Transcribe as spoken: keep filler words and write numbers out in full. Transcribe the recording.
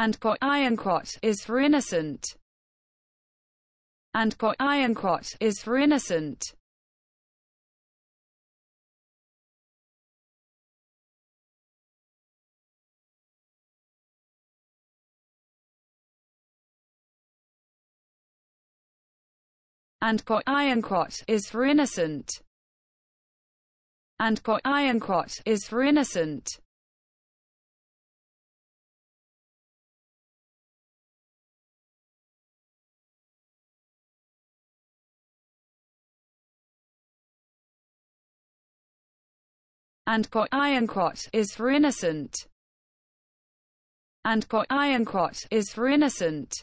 and po I and quot is for innocent, and po I and quot is for innocent. And po I and quot is for innocent, and po I and quot is for innocent. And po I and quot is for innocent, and po I and quot is for innocent.